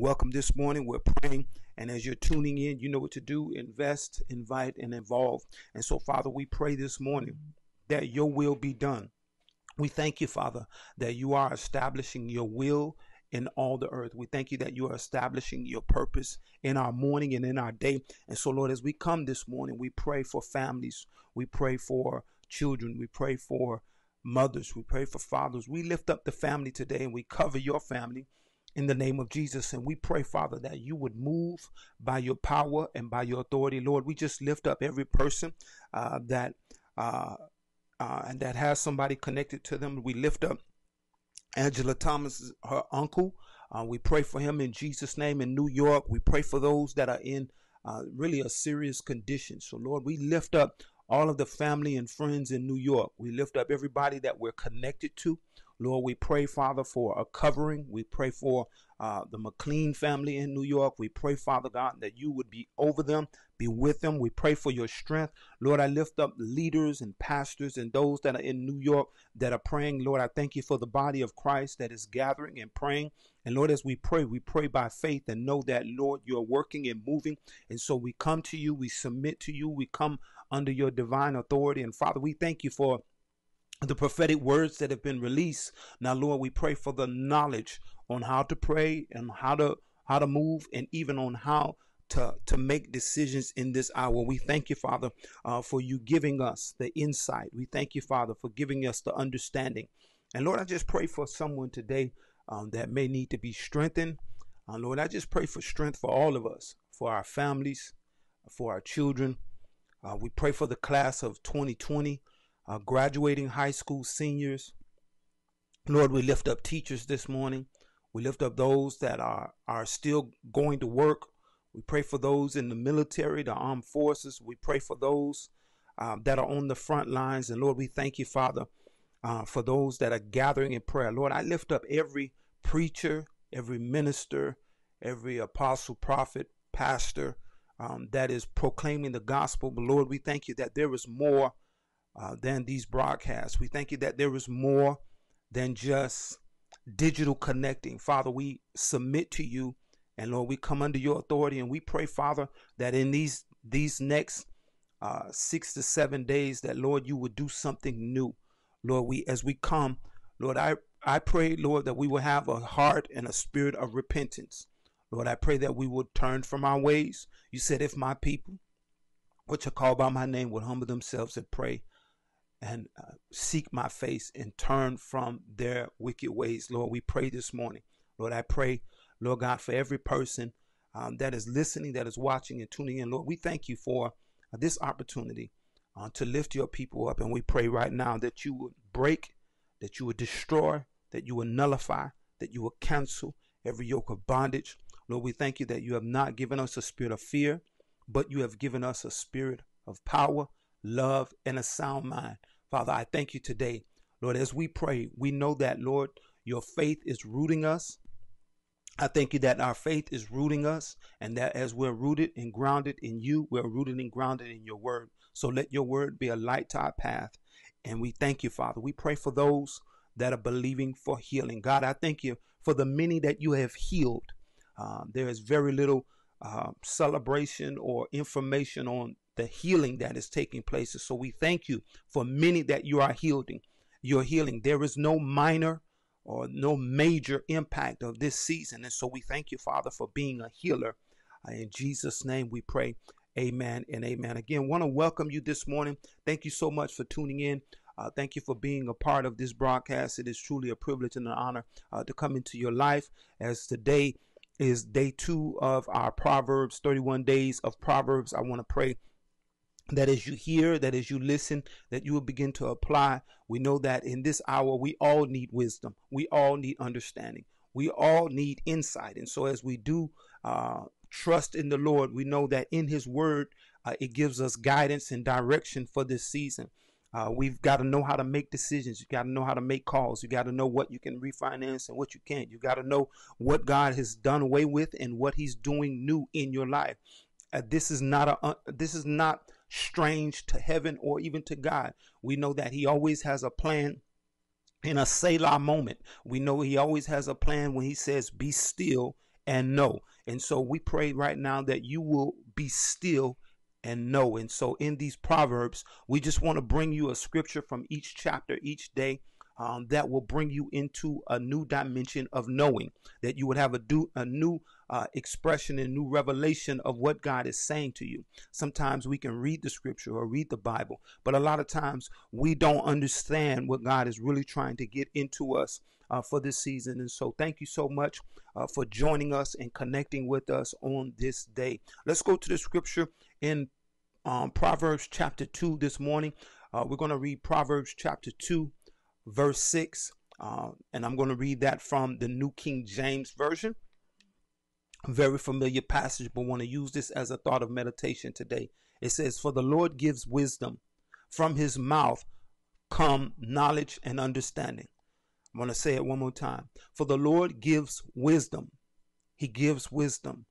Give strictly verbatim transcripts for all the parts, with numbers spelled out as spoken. Welcome this morning. We're praying. And as you're tuning in, you know what to do. Invest, invite, and involve. And so, Father, we pray this morning that your will be done. We thank you, Father, that you are establishing your will in all the earth. We thank you that you are establishing your purpose in our morning and in our day. And so, Lord, as we come this morning, we pray for families. We pray for children. We pray for mothers. We pray for fathers. We lift up the family today, and we cover your family in the name of Jesus. And we pray, Father, that you would move by your power and by your authority. Lord, we just lift up every person uh, that uh, uh, and that has somebody connected to them. We lift up Angela Thomas, her uncle. Uh, we pray for him in Jesus' name in New York. We pray for those that are in uh, really a serious condition. So, Lord, we lift up all of the family and friends in New York. We lift up everybody that we're connected to. Lord, we pray, Father, for a covering. We pray for uh, the McLean family in New York. We pray, Father God, that you would be over them, be with them. We pray for your strength. Lord, I lift up leaders and pastors and those that are in New York that are praying. Lord, I thank you for the body of Christ that is gathering and praying. And Lord, as we pray, we pray by faith and know that, Lord, you're working and moving. And so we come to you. We submit to you. We come under your divine authority. And Father, we thank you for the prophetic words that have been released. Now, Lord, we pray for the knowledge on how to pray and how to how to move and even on how to to make decisions in this hour. We thank you, Father, uh, for you giving us the insight. We thank you, Father, for giving us the understanding. And Lord, I just pray for someone today um, that may need to be strengthened. Uh, Lord, I just pray for strength for all of us, for our families, for our children. Uh, we pray for the class of twenty twenty. Uh, graduating high school seniors. Lord, we lift up teachers this morning. We lift up those that are, are still going to work. We pray for those in the military, the armed forces. We pray for those um, that are on the front lines. And Lord, we thank you, Father, uh, for those that are gathering in prayer. Lord, I lift up every preacher, every minister, every apostle, prophet, pastor um, that is proclaiming the gospel. But Lord, we thank you that there is more Uh, than these broadcasts. We thank you that there is more than just digital connecting. Father, we submit to you, and Lord, we come under your authority, and we pray, Father, that in these these next uh, six to seven days, that Lord, you would do something new. Lord, we as we come, Lord, I I pray, Lord, that we will have a heart and a spirit of repentance. Lord, I pray that we would turn from our ways. You said, if my people, which are called by my name, would humble themselves and pray and uh, seek my face and turn from their wicked ways. Lord, we pray this morning. Lord, I pray, Lord God, for every person um, that is listening, that is watching and tuning in. Lord, we thank you for uh, this opportunity uh, to lift your people up. And we pray right now that you would break, that you would destroy, that you would nullify, that you would cancel every yoke of bondage. Lord, we thank you that you have not given us a spirit of fear, but you have given us a spirit of power, love, and a sound mind. Father, I thank you today. Lord, as we pray, we know that, Lord, your faith is rooting us. I thank you that our faith is rooting us, and that as we're rooted and grounded in you, we're rooted and grounded in your word. So let your word be a light to our path. And we thank you, Father. We pray for those that are believing for healing. God, I thank you for the many that you have healed. Uh, there is very little uh, celebration or information on the healing that is taking place. So we thank you for many that you are healing. You're healing. There is no minor or no major impact of this season. And so we thank you, Father, for being a healer. In Jesus' name we pray. Amen and amen. Again, want to welcome you this morning. Thank you so much for tuning in. Uh, thank you for being a part of this broadcast. It is truly a privilege and an honor uh, to come into your life as today is day two of our Proverbs, thirty-one days of Proverbs. I want to pray that as you hear, that as you listen, that you will begin to apply. We know that in this hour, we all need wisdom. We all need understanding. We all need insight. And so as we do uh, trust in the Lord, we know that in his word, uh, it gives us guidance and direction for this season. Uh, we've got to know how to make decisions. You got to know how to make calls. You got to know what you can refinance and what you can't. You got to know what God has done away with and what he's doing new in your life. Uh, this is not a, uh, this is not strange to heaven or even to God. We know that he always has a plan in a Selah moment. We know he always has a plan when he says, be still and know. And so we pray right now that you will be still and know. And so in these Proverbs, we just want to bring you a scripture from each chapter, each day, um, that will bring you into a new dimension of knowing, that you would have a, do, a new uh, expression and new revelation of what God is saying to you. Sometimes we can read the scripture or read the Bible, but a lot of times we don't understand what God is really trying to get into us Uh, for this season. And so thank you so much uh, for joining us and connecting with us on this day. Let's go to the scripture in um, Proverbs chapter two this morning. Uh, we're going to read Proverbs chapter two, verse six. Uh, and I'm going to read that from the New King James Version. Very familiar passage, but want to use this as a thought of meditation today. It says, "For the Lord gives wisdom. From his mouth come knowledge and understanding." I'm going to say it one more time. For the Lord gives wisdom. He gives wisdom.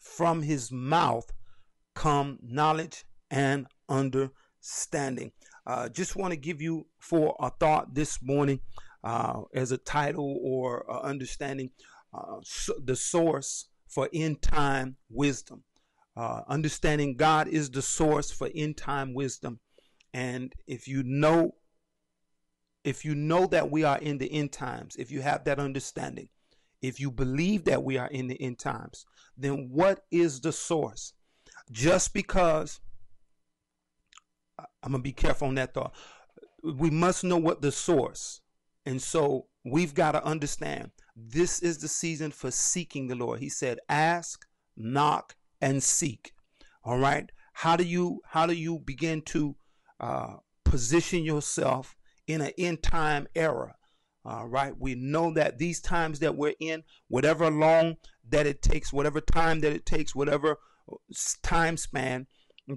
From his mouth come knowledge and understanding. Uh, just want to give you for a thought this morning uh, as a title or uh, understanding uh, so the source for end time wisdom. Uh, understanding God is the source for end time wisdom. And if you know If you know that we are in the end times, if you have that understanding, if you believe that we are in the end times, then what is the source? Just because, I'm going to be careful on that thought, we must know what the source. And so we've got to understand this is the season for seeking the Lord. He said, ask, knock, and seek. All right. How do you, how do you begin to uh, position yourself in an end time era? All right. We know that these times that we're in, whatever long that it takes, whatever time that it takes, whatever time span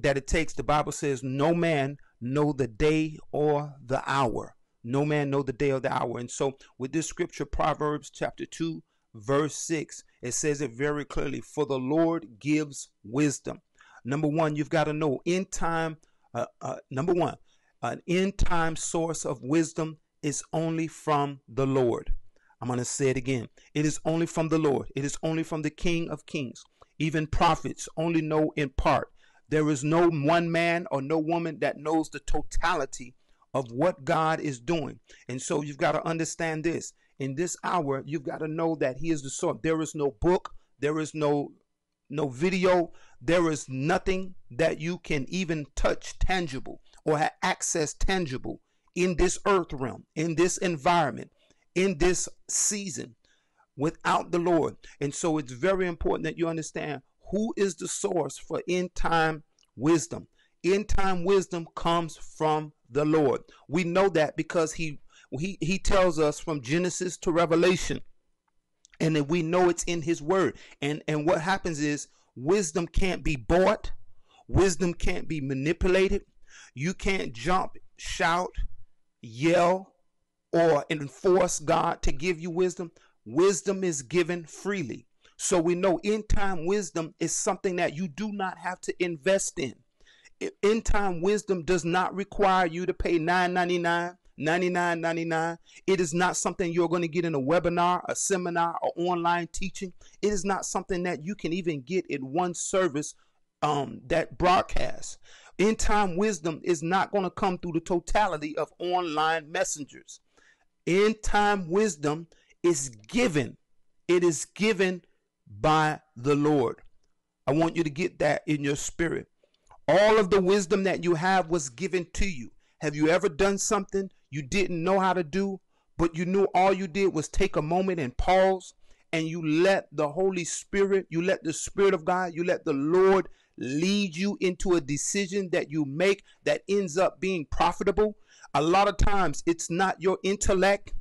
that it takes, the Bible says no man know the day or the hour. No man know the day or the hour. And so with this scripture, Proverbs chapter two, verse six, it says it very clearly. For the Lord gives wisdom. Number one, you've got to know end time. Uh, uh, number one, an end-time source of wisdom is only from the Lord. I'm going to say it again. It is only from the Lord. It is only from the King of Kings. Even prophets only know in part. There is no one man or no woman that knows the totality of what God is doing. And so you've got to understand this. In this hour, you've got to know that he is the source. There is no book. There is no, no video. There is nothing that you can even touch tangible, or have access tangible in this earth realm, in this environment, in this season, without the Lord. And so it's very important that you understand who is the source for end time wisdom. End time wisdom comes from the Lord. We know that because he he he tells us from Genesis to Revelation, and then we know it's in his word. And and what happens is wisdom can't be bought, wisdom can't be manipulated. You can't jump, shout, yell, or enforce God to give you wisdom. Wisdom is given freely. So we know end time wisdom is something that you do not have to invest in. End time wisdom does not require you to pay nine ninety-nine, ninety-nine ninety-nine. It is not something you're going to get in a webinar, a seminar, or online teaching. It is not something that you can even get in one service um, that broadcasts. End time wisdom is not going to come through the totality of online messengers. End time wisdom is given. It is given by the Lord. I want you to get that in your spirit. All of the wisdom that you have was given to you. Have you ever done something you didn't know how to do, but you knew all you did was take a moment and pause, and you let the Holy Spirit, you let the Spirit of God, you let the Lord lead you into a decision that you make that ends up being profitable? A lot of times it's not your intellect.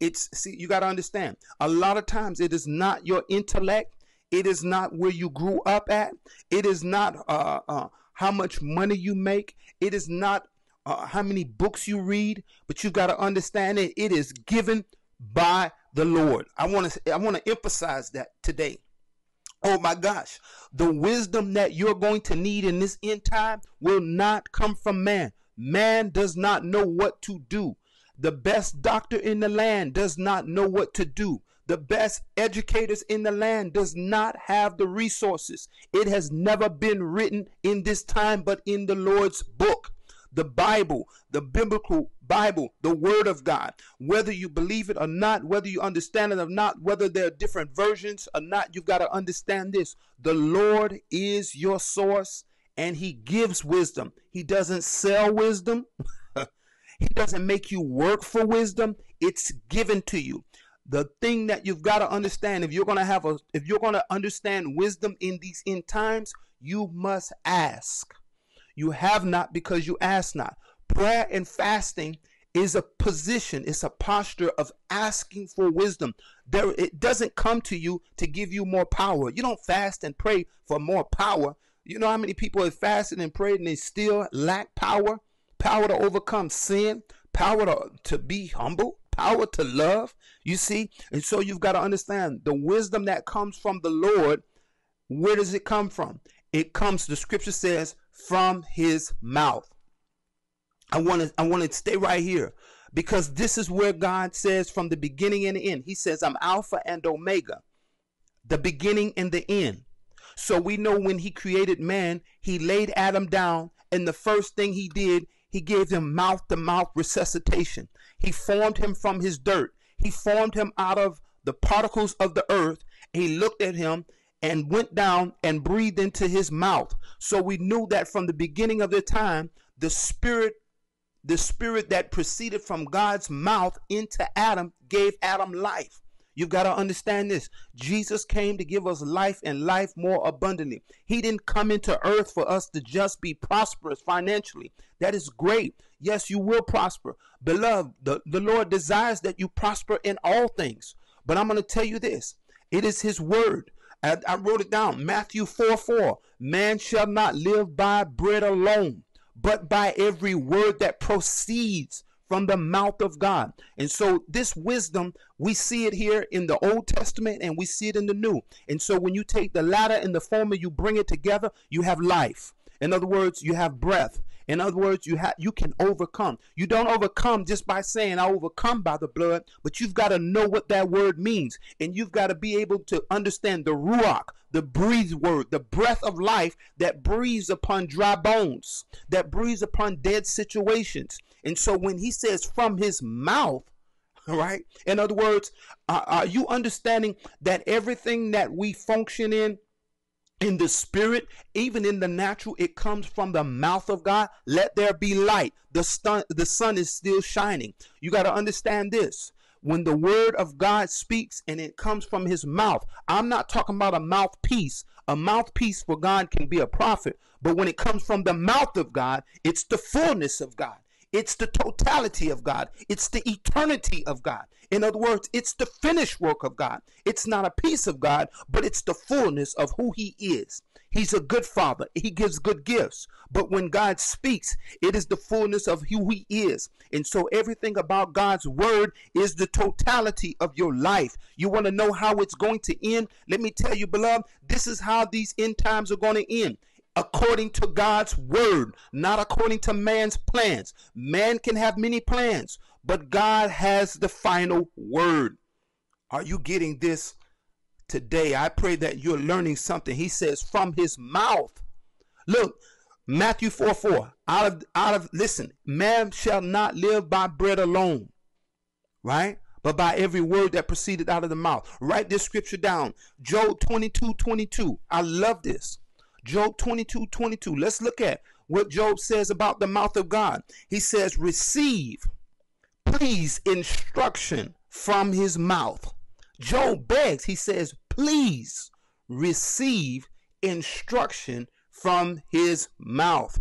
It's, see, you got to understand, a lot of times it is not your intellect. It is not where you grew up at. It is not uh, uh, how much money you make. It is not uh, how many books you read, but you got to understand it. It is given by the Lord. I want to, I want to emphasize that today. Oh my gosh, the wisdom that you're going to need in this end time will not come from man. Man does not know what to do. The best doctor in the land does not know what to do. The best educators in the land does not have the resources. It has never been written in this time, but in the Lord's book, the Bible, the biblical Bible, the Word of God. Whether you believe it or not, whether you understand it or not, whether there are different versions or not, you've got to understand this. The Lord is your source, and He gives wisdom. He doesn't sell wisdom. He doesn't make you work for wisdom. It's given to you. The thing that you've got to understand, if you're going to have a, if you're going to understand wisdom in these end times, you must ask. You have not because you ask not. Prayer and fasting is a position. It's a posture of asking for wisdom. There, it doesn't come to you to give you more power. You don't fast and pray for more power. You know how many people have fasted and prayed and they still lack power, power to overcome sin, power to, to be humble, power to love, you see? And so you've got to understand the wisdom that comes from the Lord. Where does it come from? It comes, the scripture says, from His mouth. I want to, I want to stay right here, because this is where God says from the beginning and the end. He says, I'm Alpha and Omega, the beginning and the end. So we know when He created man, He laid Adam down, and the first thing He did, He gave him mouth-to-mouth resuscitation. He formed him from his dirt. He formed him out of the particles of the earth. He looked at him and went down and breathed into his mouth. So we knew that from the beginning of the time, the spirit, the spirit that proceeded from God's mouth into Adam gave Adam life. You've got to understand this. Jesus came to give us life and life more abundantly. He didn't come into earth for us to just be prosperous financially. That is great. Yes, you will prosper. Beloved, the, the Lord desires that you prosper in all things. But I'm going to tell you this. It is His word. I, I wrote it down. Matthew four four. Man shall not live by bread alone, but by every word that proceeds from the mouth of God. And so this wisdom, we see it here in the Old Testament and we see it in the New. And so when you take the latter and the former, you bring it together, you have life. In other words, you have breath. In other words, you have, you can overcome. You don't overcome just by saying, I overcome by the blood, but you've got to know what that word means. And you've got to be able to understand the ruach, the breathed word, the breath of life that breathes upon dry bones, that breathes upon dead situations. And so when He says from His mouth, right? In other words, uh, are you understanding that everything that we function in, in the spirit, even in the natural, it comes from the mouth of God? Let there be light. The sun, the sun is still shining. You got to understand this. When the word of God speaks and it comes from His mouth, I'm not talking about a mouthpiece. A mouthpiece for God can be a prophet. But when it comes from the mouth of God, it's the fullness of God. It's the totality of God. It's the eternity of God. In other words, it's the finished work of God. It's not a piece of God, but it's the fullness of who He is. He's a good Father. He gives good gifts. But when God speaks, it is the fullness of who He is. And so everything about God's word is the totality of your life. You want to know how it's going to end? Let me tell you, beloved, this is how these end times are going to end. According to God's word, not according to man's plans. Man can have many plans, but God has the final word. Are you getting this today? I pray that you're learning something. He says from His mouth. Look, Matthew four four. Out of, out of, listen, man shall not live by bread alone, right? But by every word that proceeded out of the mouth. Write this scripture down. Job twenty-two twenty-two. I love this. Job twenty-two twenty-two. Let's look at what Job says about the mouth of God. He says, receive, please, instruction from His mouth. Job begs. He says, please receive instruction from His mouth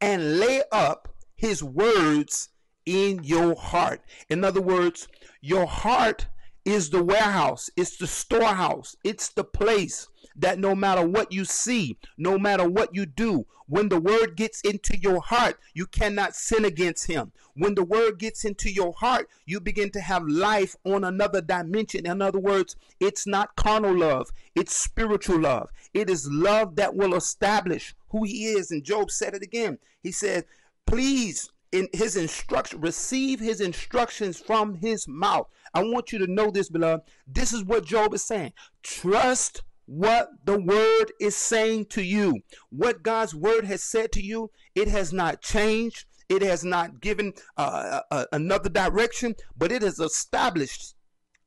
and lay up His words in your heart. In other words, your heart is the warehouse. It's the storehouse. It's the place that no matter what you see, no matter what you do, when the word gets into your heart, you cannot sin against Him. When the word gets into your heart, you begin to have life on another dimension. In other words, it's not carnal love. It's spiritual love. It is love that will establish who He is. And Job said it again. He said, please, in his instruction, receive His instructions from His mouth I want you to know this, beloved. This is what Job is saying. Trust what the word is saying to you. What God's word has said to you, it has not changed. It has not given uh, uh, another direction, but it has established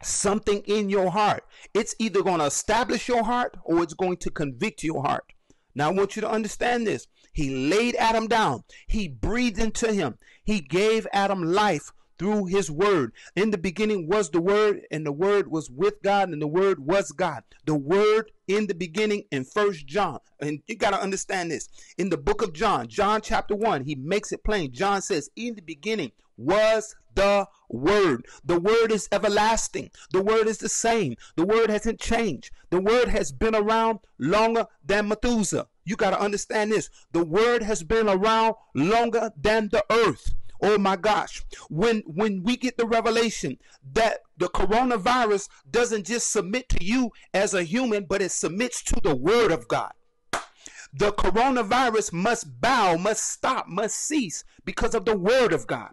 something in your heart. It's either going to establish your heart or it's going to convict your heart. Now, I want you to understand this. He laid Adam down. He breathed into him. He gave Adam life through his word. In the beginning was the word, and the word was with God, and the word was God. The word in the beginning in First John. And you got to understand this. In the book of John, John chapter one, he makes it plain. John says, in the beginning was the word. The word is everlasting. The word is the same. The word hasn't changed. The word has been around longer than Methuselah. You got to understand this. The word has been around longer than the earth. Oh my gosh. When when we get the revelation that the coronavirus doesn't just submit to you as a human, but it submits to the word of God. The coronavirus must bow, must stop, must cease because of the word of God.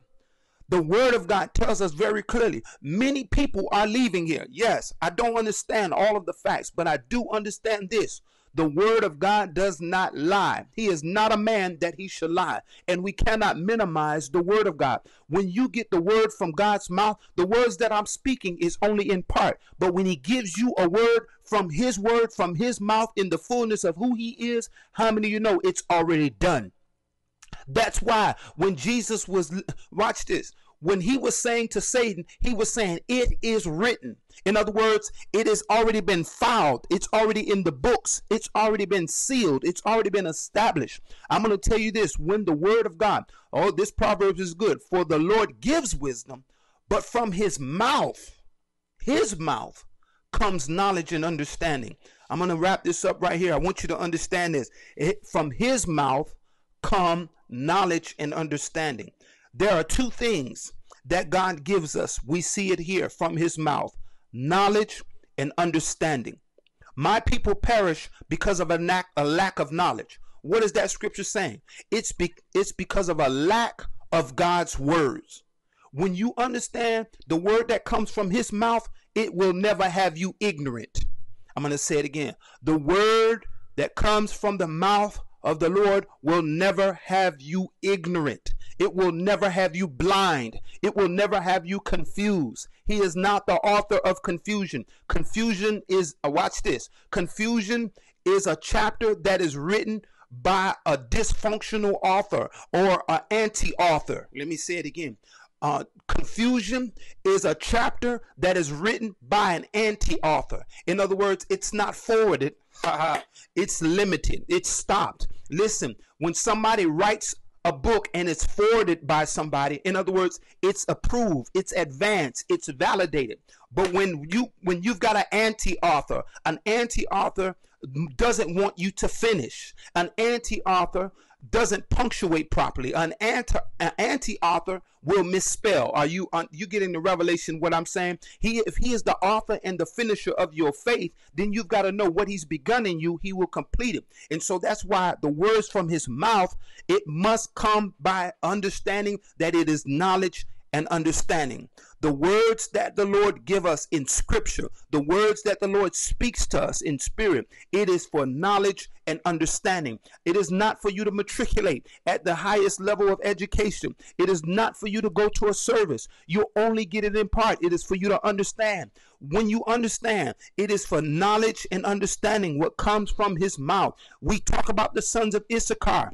The word of God tells us very clearly, many people are leaving here. Yes, I don't understand all of the facts, but I do understand this. The word of God does not lie. He is not a man that he should lie. And we cannot minimize the word of God. When you get the word from God's mouth, the words that I'm speaking is only in part. But when he gives you a word from his word, from his mouth, in the fullness of who he is, how many of you know it's already done? That's why when Jesus was, watch this, when he was saying to Satan, he was saying, it is written. In other words, it has already been filed. It's already in the books. It's already been sealed. It's already been established. I'm going to tell you this, when the word of God, oh, this Proverbs is good. For the Lord gives wisdom, but from his mouth, his mouth comes knowledge and understanding. I'm going to wrap this up right here. I want you to understand this. It, from his mouth come knowledge and understanding. There are two things that God gives us. We see it here from his mouth, knowledge and understanding. My people perish because of a lack, a lack of knowledge. What is that scripture saying? It's, be, it's because of a lack of God's words. When you understand the word that comes from his mouth, it will never have you ignorant. I'm going to say it again. The word that comes from the mouth of the Lord will never have you ignorant. It will never have you blind. It will never have you confused. He is not the author of confusion. Confusion is, uh, watch this. Confusion is a chapter that is written by a dysfunctional author or an anti-author. Let me say it again. Uh, confusion is a chapter that is written by an anti-author. In other words, it's not forwarded. It's limited. It's stopped. Listen, when somebody writes a book and it's forwarded by somebody, in other words, it's approved, it's advanced, it's validated. But when you when you've got an anti-author, an anti-author doesn't want you to finish. An anti-author doesn't punctuate properly. An anti an anti-author will misspell. Are you uh, you getting the revelation what I'm saying? He if he is the author and the finisher of your faith, then you've got to know what he's begun in you, he will complete it. And so that's why the words from his mouth, it must come by understanding that it is knowledge and understanding. The words that the Lord give us in scripture, the words that the Lord speaks to us in spirit, it is for knowledge and understanding. It is not for you to matriculate at the highest level of education. It is not for you to go to a service. You only get it in part. It is for you to understand. When you understand, it is for knowledge and understanding what comes from his mouth. We talk about the sons of Issachar,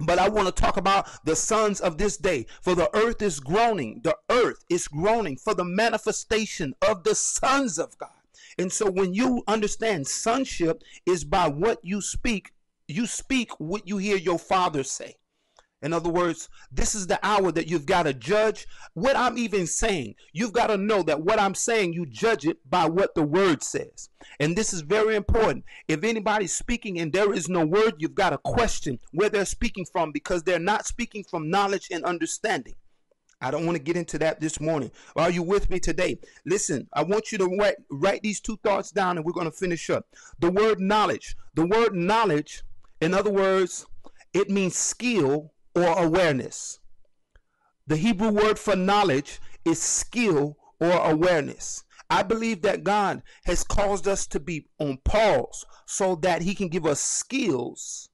but I want to talk about the sons of this day. For the earth is groaning. The earth is groaning for the manifestation of the sons of God. And so when you understand sonship is by what you speak, you speak what you hear your father say. In other words, this is the hour that you've got to judge what I'm even saying. You've got to know that what I'm saying, you judge it by what the word says. And this is very important. If anybody's speaking and there is no word, you've got to question where they're speaking from, because they're not speaking from knowledge and understanding. I don't want to get into that this morning. Are you with me today? Listen, I want you to write, write these two thoughts down and we're going to finish up. The word knowledge. The word knowledge, in other words, it means skill or awareness. The Hebrew word for knowledge is skill or awareness. I believe that God has caused us to be on pause so that he can give us skills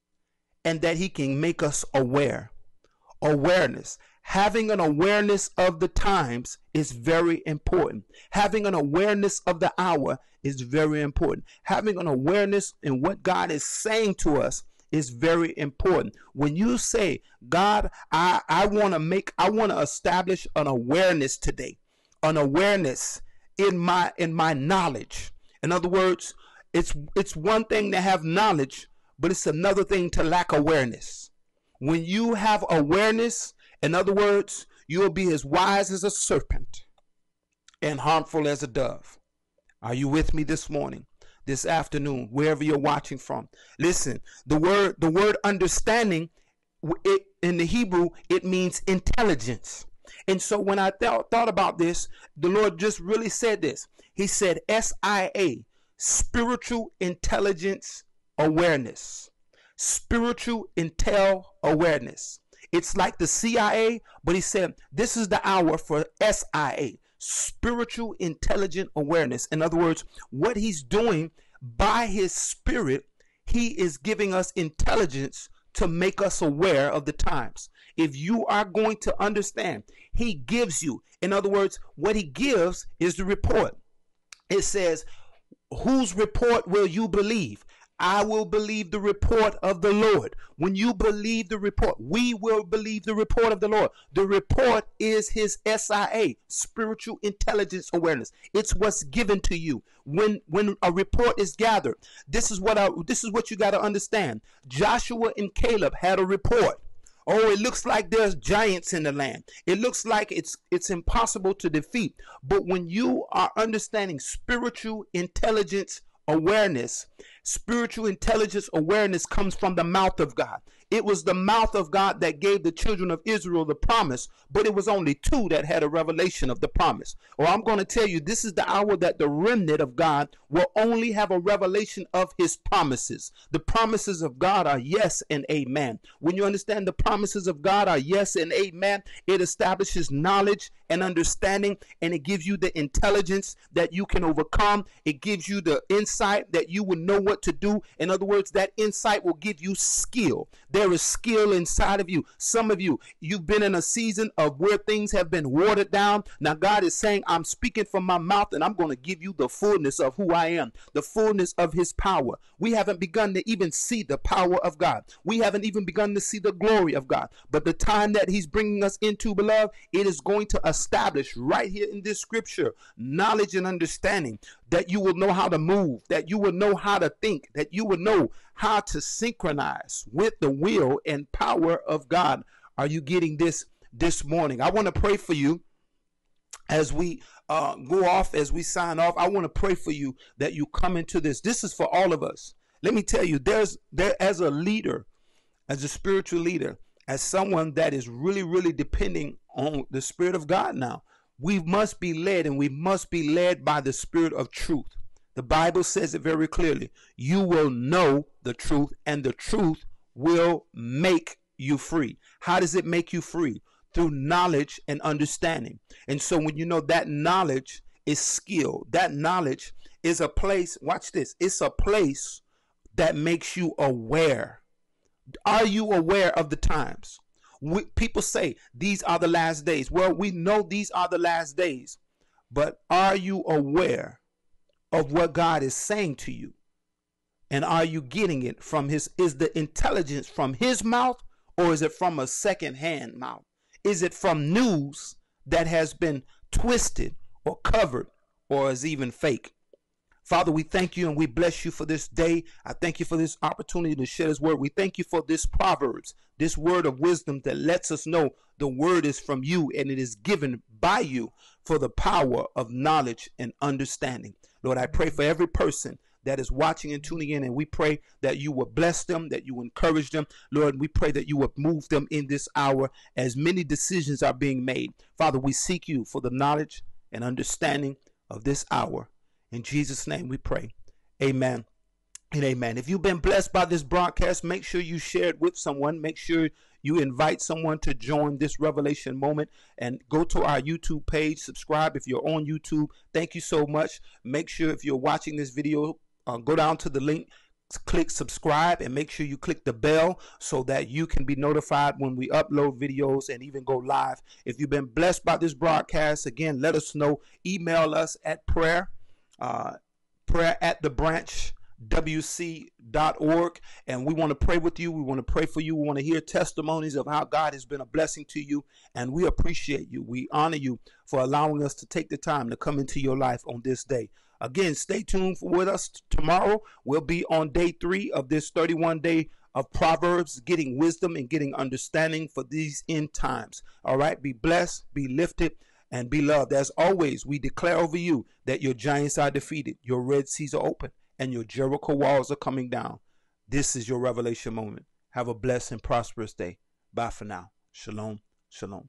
and that he can make us aware. Awareness. Having an awareness of the times is very important. Having an awareness of the hour is very important. Having an awareness in what God is saying to us is very important. When you say, God, I, I want to make, I want to establish an awareness today, an awareness in my, in my knowledge. In other words, it's, it's one thing to have knowledge, but it's another thing to lack awareness. When you have awareness, in other words, you'll be as wise as a serpent and harmful as a dove. Are you with me this morning, this afternoon, wherever you're watching from? Listen, the word, the word understanding, it, in the Hebrew, it means intelligence. And so when I th- thought about this, the Lord just really said this. He said S I A, spiritual intelligence awareness, spiritual intel awareness. It's like the C I A, but he said, this is the hour for S I A, spiritual intelligent awareness. In other words, what he's doing by his spirit, he is giving us intelligence to make us aware of the times. If you are going to understand, he gives you, in other words, what he gives is the report. It says, whose report will you believe? I will believe the report of the Lord. When you believe the report, we will believe the report of the Lord. The report is his S I A, spiritual intelligence awareness. It's what's given to you. When when a report is gathered, this is what I, this is what you got to understand. Joshua and Caleb had a report. Oh, it looks like there's giants in the land. It looks like it's it's impossible to defeat. But when you are understanding spiritual intelligence awareness, spiritual intelligence awareness comes from the mouth of God. It was the mouth of God that gave the children of Israel the promise, but it was only two that had a revelation of the promise. Or I'm going to tell you, this is the hour that the remnant of God will only have a revelation of his promises. The promises of God are yes and amen. When you understand the promises of God are yes and amen, it establishes knowledge and understanding, and it gives you the intelligence that you can overcome. It gives you the insight that you will know what to do. In other words, that insight will give you skill. There is skill inside of you. Some of you, you've been in a season of where things have been watered down. Now God is saying, I'm speaking from my mouth, and I'm going to give you the fullness of who I am, the fullness of his power. We haven't begun to even see the power of God. We haven't even begun to see the glory of God. But the time that he's bringing us into, beloved, it is going to us established right here in this scripture, knowledge and understanding, that you will know how to move, that you will know how to think, that you will know how to synchronize with the will and power of God. Are you getting this this morning? I want to pray for you as we uh, go off, as we sign off. I want to pray for you that you come into this. This is for all of us. Let me tell you, there's there as a leader, as a spiritual leader, as someone that is really, really depending on the Spirit of God now, we must be led, and we must be led by the Spirit of truth. The Bible says it very clearly. You will know the truth, and the truth will make you free. How does it make you free? Through knowledge and understanding. And so when you know that knowledge is skill, that knowledge is a place, watch this, it's a place that makes you aware. Are you aware of the times? We, people say these are the last days. Well, we know these are the last days, but are you aware of what God is saying to you? And are you getting it from his, is the intelligence from his mouth, or is it from a secondhand mouth? Is it from news that has been twisted or covered or is even fake? Father, we thank you and we bless you for this day. I thank you for this opportunity to share this word. We thank you for this Proverbs, this word of wisdom that lets us know the word is from you and it is given by you for the power of knowledge and understanding. Lord, I pray for every person that is watching and tuning in, and we pray that you will bless them, that you encourage them. Lord, we pray that you will move them in this hour as many decisions are being made. Father, we seek you for the knowledge and understanding of this hour. In Jesus' name we pray. Amen and amen. If you've been blessed by this broadcast, make sure you share it with someone. Make sure you invite someone to join this revelation moment, and go to our YouTube page, subscribe if you're on YouTube. Thank you so much. Make sure if you're watching this video, uh, go down to the link, click subscribe, and make sure you click the bell so that you can be notified when we upload videos and even go live. If you've been blessed by this broadcast, again, let us know. Email us at prayer, uh, prayer at the branch. W C dot org, and we want to pray with you. We want to pray for you. We want to hear testimonies of how God has been a blessing to you, and we appreciate you. We honor you for allowing us to take the time to come into your life on this day. Again, stay tuned with us tomorrow. We'll be on day three of this thirty-one day of Proverbs, getting wisdom and getting understanding for these end times. All right, be blessed, be lifted, and be loved. As always, we declare over you that your giants are defeated, your Red Seas are open, and your Jericho walls are coming down. This is your revelation moment. Have a blessed and prosperous day. Bye for now. Shalom. Shalom.